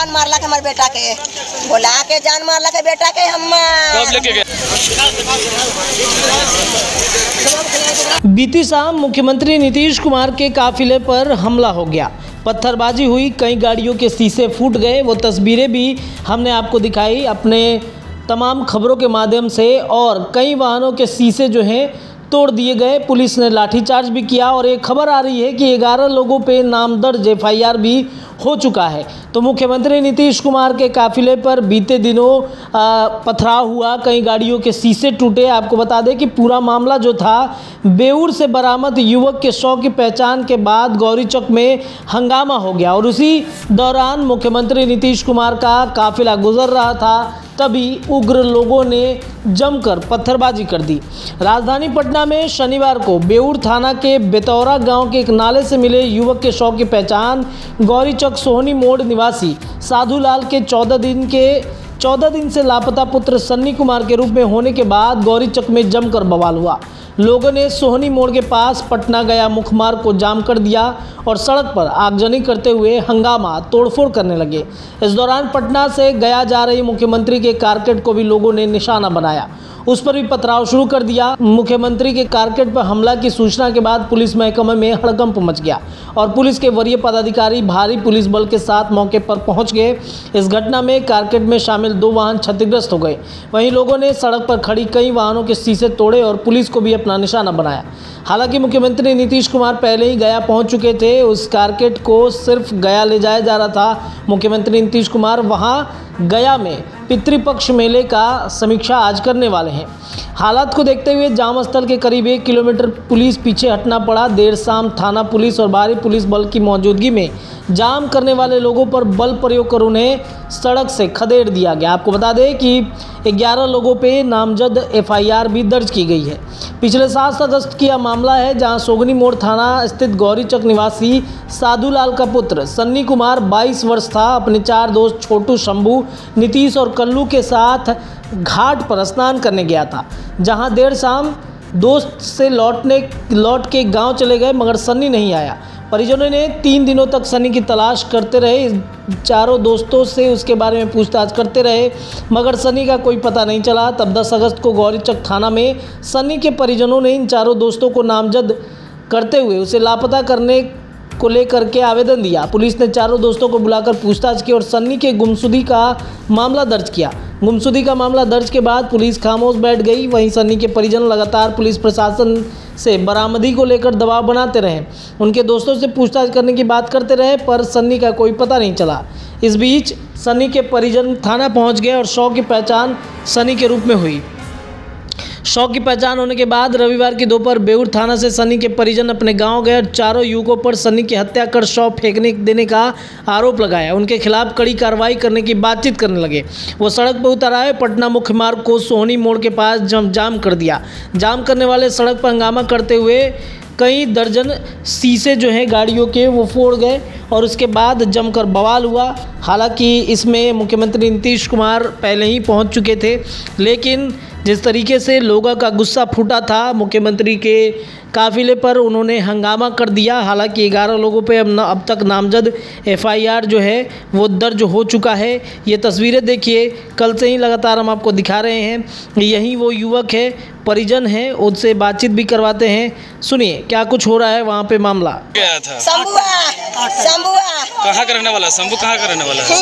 जान मारलक हमारे बेटा के, बोला के जान मारलक है बेटा के। हम बीती शाम मुख्यमंत्री नीतीश कुमार के काफिले पर हमला हो गया, पत्थरबाजी हुई, कई गाड़ियों के शीशे फूट गए। वो तस्वीरें भी हमने आपको दिखाई अपने तमाम खबरों के माध्यम से, और कई वाहनों के शीशे जो हैं तोड़ दिए गए। पुलिस ने लाठीचार्ज भी किया और एक खबर आ रही है कि 11 लोगों पे नाम दर्ज FIR भी हो चुका है। तो मुख्यमंत्री नीतीश कुमार के काफिले पर बीते दिनों पथराव हुआ, कई गाड़ियों के शीशे टूटे। आपको बता दें कि पूरा मामला जो था, बेऊर से बरामद युवक के शव की पहचान के बाद गौरीचक में हंगामा हो गया और उसी दौरान मुख्यमंत्री नीतीश कुमार का काफिला गुजर रहा था, तभी उग्र लोगों ने जमकर पत्थरबाजी कर दी। राजधानी पटना में शनिवार को बेऊर थाना के बेतौरा गांव के एक नाले से मिले युवक के शव की पहचान गौरीचक सोहनी मोड़ निवासी साधुलाल के 14 दिन से लापता पुत्र सन्नी कुमार के रूप में होने के बाद गौरीचक में जमकर बवाल हुआ। लोगों ने सोहनी मोड़ के पास पटना गया मुख्य मार्ग को जाम कर दिया और सड़क पर आगजनी करते हुए हंगामा, तोड़फोड़ करने लगे। इस दौरान पटना से गया जा रही मुख्यमंत्री के कारकेट को भी लोगों ने निशाना बनाया, उस पर भी पथराव शुरू कर दिया। मुख्यमंत्री के कारकेट पर हमला की सूचना के बाद पुलिस महकमे में हड़कंप मच गया और पुलिस के वरीय पदाधिकारी भारी पुलिस बल के साथ मौके पर पहुंच गए। इस घटना में कारकेट में शामिल 2 वाहन क्षतिग्रस्त हो गए। वहीं लोगों ने सड़क पर खड़ी कई वाहनों के शीशे तोड़े और पुलिस को भी अपना निशाना बनाया। हालांकि मुख्यमंत्री नीतीश कुमार पहले ही गया पहुंच चुके थे, उस कारकेट को सिर्फ गया ले जाया जा रहा था। मुख्यमंत्री नीतीश कुमार वहां गया में पितृपक्ष मेले का समीक्षा आज करने वाले हैं। हालात को देखते हुए जाम स्थल के करीब 1 किलोमीटर पुलिस पीछे हटना पड़ा। देर शाम थाना पुलिस और भारी पुलिस बल की मौजूदगी में जाम करने वाले लोगों पर बल प्रयोग कर उन्हें सड़क से खदेड़ दिया गया। आपको बता दें कि 11 लोगों पे नामजद FIR भी दर्ज की गई है। पिछले 7 अगस्त का मामला है, जहां सोहनी मोड़ थाना स्थित गौरीचक निवासी साधुलाल का पुत्र सन्नी कुमार 22 वर्ष था, अपने 4 दोस्त छोटू, शंभू, नीतीश और कल्लू के साथ घाट पर स्नान करने गया था, जहां देर शाम दोस्त से लौट के गांव चले गए, मगर सन्नी नहीं आया। परिजनों ने 3 दिनों तक सन्नी की तलाश करते रहे, 4 दोस्तों से उसके बारे में पूछताछ करते रहे, मगर सन्नी का कोई पता नहीं चला। तब 10 अगस्त को गौरीचक थाना में सन्नी के परिजनों ने इन 4 दोस्तों को नामजद करते हुए उसे लापता करने को लेकर के आवेदन दिया। पुलिस ने 4 दोस्तों को बुलाकर पूछताछ की और सन्नी के गुमशुदी का मामला दर्ज किया। गुमशुदी का मामला दर्ज के बाद पुलिस खामोश बैठ गई। वहीं सन्नी के परिजन लगातार पुलिस प्रशासन से बरामदी को लेकर दबाव बनाते रहे, उनके दोस्तों से पूछताछ करने की बात करते रहे, पर सन्नी का कोई पता नहीं चला। इस बीच सन्नी के परिजन थाना पहुंच गए और शव की पहचान सन्नी के रूप में हुई। शव की पहचान होने के बाद रविवार की दोपहर बेऊर थाना से सन्नी के परिजन अपने गांव गए और 4 युवकों पर सन्नी की हत्या कर शव फेंकने देने का आरोप लगाया, उनके खिलाफ कड़ी कार्रवाई करने की बातचीत करने लगे। वो सड़क पर उतर आए, पटना मुख्य मार्ग को सोहनी मोड़ के पास जाम कर दिया। जाम करने वाले सड़क पर हंगामा करते हुए कई दर्जन शीशे जो हैं गाड़ियों के वो फोड़ गए और उसके बाद जमकर बवाल हुआ। हालांकि इसमें मुख्यमंत्री नीतीश कुमार पहले ही पहुंच चुके थे, लेकिन जिस तरीके से लोगों का गुस्सा फूटा था मुख्यमंत्री के काफ़िले पर, उन्होंने हंगामा कर दिया। हालांकि 11 लोगों पे अब तक नामजद FIR जो है वो दर्ज हो चुका है। ये तस्वीरें देखिए, कल से ही लगातार हम आपको दिखा रहे हैं। यही वो युवक है, परिजन है, उनसे बातचीत भी करवाते हैं। सुनिए क्या कुछ हो रहा है वहाँ पे मामला। कहाँ का रहने वाला शंभू? कहाँ का रहने वाला है? साढ़े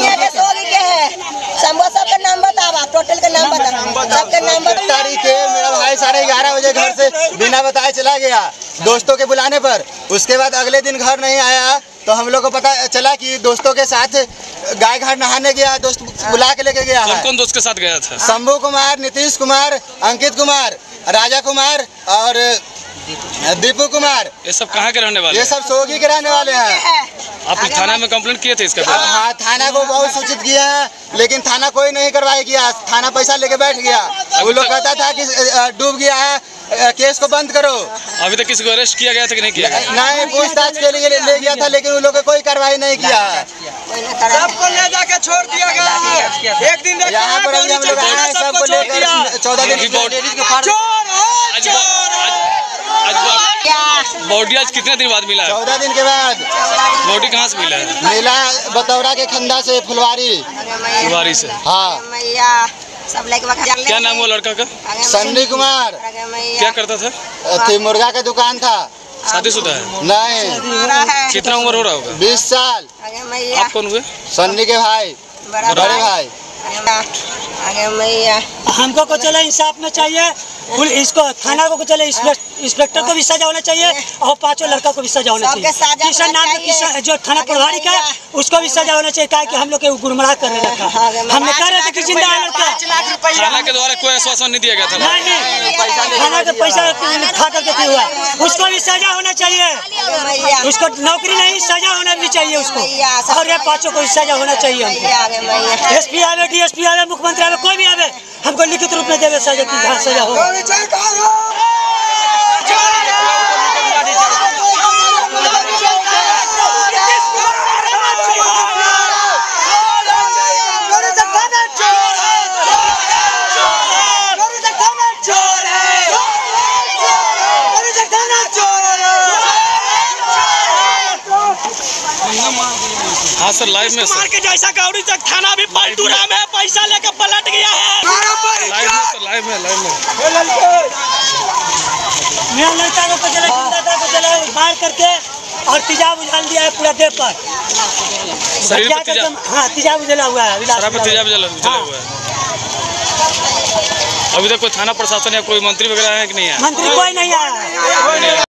11 बजे घर से बिना बताए चला गया दोस्तों के बुलाने पर। उसके बाद अगले दिन घर नहीं आया तो हम लोग को पता चला कि दोस्तों के साथ गाय घाट नहाने गया, दोस्त बुला के लेके गया। कौन कौन दोस्त के साथ गया था? शंभू कुमार, नीतीश कुमार, अंकित कुमार, राजा कुमार और दीपू कुमार। ये सब कहाँ के रहने वाले? ये सब सोगी के रहने वाले हैं। आपने थाना में कंप्लेंट किए थे इसका? हाँ, थाना को बहुत सूचित किया है, लेकिन थाना कोई नहीं करवाया गया। थाना पैसा लेके बैठ गया, वो लोग कहता था कि डूब गया है, केस को बंद करो। अभी तक किसी को अरेस्ट किया गया था कि नहीं किया? नहीं, पूछताछ के लिए ले गया था, लेकिन उन लोगों ने कोई कार्रवाई नहीं किया। सबको ले जाके छोड़ दिया गया। एक दिन यहाँ पर हम लोग आए, सबको लेकर 14 दिन। आज बॉडी आज कितने दिन बाद मिला? 14 दिन के बाद। बॉडी कहाँ से मिला है? मिला बतौरा के खंडा से, फुलवारी। फुलवारी से? हाँ। सब क्या नाम हुआ लड़का का? सन्नी कुमार। क्या करता था? मुर्गा का दुकान था। शादीशुदा है? नहीं। कितना उम्र हो रहा होगा? 20 साल। आप कौन हुए? सन्नी के भाई, बड़े भाई। हमको को चले इंसाफ में चाहिए, फुल इसको थाना को चले, इंस्पेक्टर को भी सजा होना चाहिए और पांचों लड़का को भी सजा होना चाहिए। किसान नाम का जो थाना प्रभारी का उसको भी सजा होना चाहिए, ताकि हम लोग गुड़मड़ा कर रहे थे। हमने कह रहे थे कि जिंदा थाना के द्वारा कोई आश्वासन नहीं दिया गया था। नहीं, थाना का पैसा खा करके हुआ, उसको भी सजा होना चाहिए। उसको नौकरी नहीं, सजा होना भी चाहिए उसको, और ये पाँचों को भी सजा होना चाहिए। SP आवे, DSP आवे, मुख्यमंत्री आवे, कोई भी आवे, हमको लिखित रूप में देवे सजा की सजा हो। हाँ सर, लाइव में सर के जैसा गौरीचक थाना भी पलटू नाम है, पैसा लेकर पलट गया है। लाइव में मेरा लड़का को चला, दादा को चला मार करके, और तेजाब उछाल दिया है पूरा देह पर। शरीर पर तेजाब? हाँ, तेजाब उछला हुआ है, शरीर पर तेजाब उछला हुआ है। अभी तक कोई थाना प्रशासन या कोई मंत्री वगैरह है कि नहीं है? मंत्री कोई नहीं आया।